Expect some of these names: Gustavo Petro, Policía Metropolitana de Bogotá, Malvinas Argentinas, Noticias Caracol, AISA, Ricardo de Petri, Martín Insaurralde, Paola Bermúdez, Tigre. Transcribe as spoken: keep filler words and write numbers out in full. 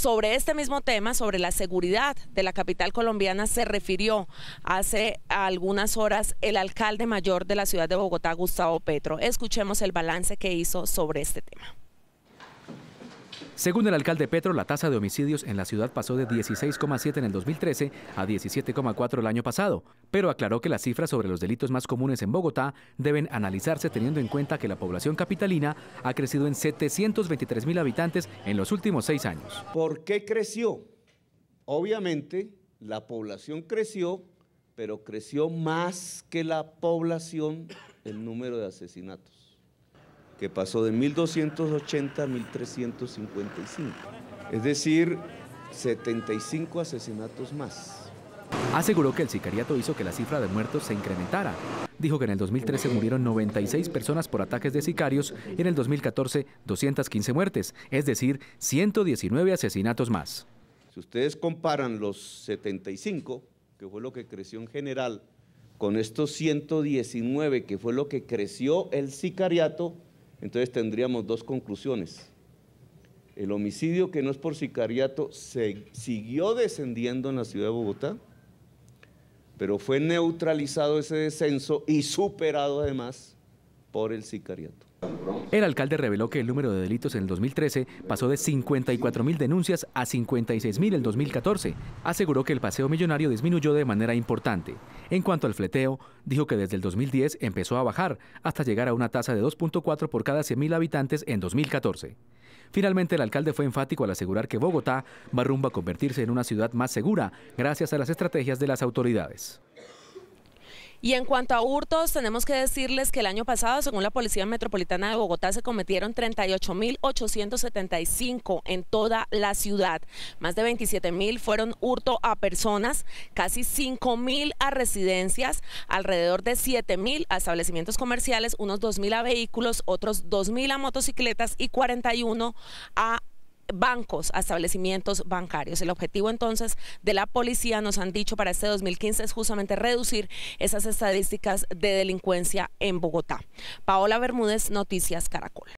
Sobre este mismo tema, sobre la seguridad de la capital colombiana, se refirió hace algunas horas el alcalde mayor de la ciudad de Bogotá, Gustavo Petro. Escuchemos el balance que hizo sobre este tema. Según el alcalde Petro, la tasa de homicidios en la ciudad pasó de dieciséis coma siete en el dos mil trece a diecisiete coma cuatro el año pasado, pero aclaró que las cifras sobre los delitos más comunes en Bogotá deben analizarse teniendo en cuenta que la población capitalina ha crecido en setecientos veintitrés mil habitantes en los últimos seis años. ¿Por qué creció? Obviamente la población creció, pero creció más que la población el número de asesinatos, que pasó de mil doscientos ochenta a mil trescientos cincuenta y cinco, es decir, setenta y cinco asesinatos más. Aseguró que el sicariato hizo que la cifra de muertos se incrementara. Dijo que en el dos mil trece murieron noventa y seis personas por ataques de sicarios y en el dos mil catorce doscientas quince muertes, es decir, ciento diecinueve asesinatos más. Si ustedes comparan los setenta y cinco, que fue lo que creció en general, con estos ciento diecinueve, que fue lo que creció el sicariato, entonces tendríamos dos conclusiones. El homicidio que no es por sicariato se siguió descendiendo en la ciudad de Bogotá, pero fue neutralizado ese descenso y superado además por el sicariato. El alcalde reveló que el número de delitos en el dos mil trece pasó de cincuenta y cuatro mil denuncias a cincuenta y seis mil en el dos mil catorce. Aseguró que el paseo millonario disminuyó de manera importante. En cuanto al fleteo, dijo que desde el dos mil diez empezó a bajar hasta llegar a una tasa de dos punto cuatro por cada cien mil habitantes en dos mil catorce. Finalmente, el alcalde fue enfático al asegurar que Bogotá va rumbo a convertirse en una ciudad más segura gracias a las estrategias de las autoridades. Y en cuanto a hurtos, tenemos que decirles que el año pasado, según la Policía Metropolitana de Bogotá, se cometieron treinta y ocho mil ochocientos setenta y cinco en toda la ciudad. Más de veintisiete mil fueron hurto a personas, casi cinco mil a residencias, alrededor de siete mil a establecimientos comerciales, unos dos mil a vehículos, otros dos mil a motocicletas y cuarenta y uno a bancos, a establecimientos bancarios. El objetivo entonces de la policía, nos han dicho, para este dos mil quince es justamente reducir esas estadísticas de delincuencia en Bogotá. Paola Bermúdez, Noticias Caracol.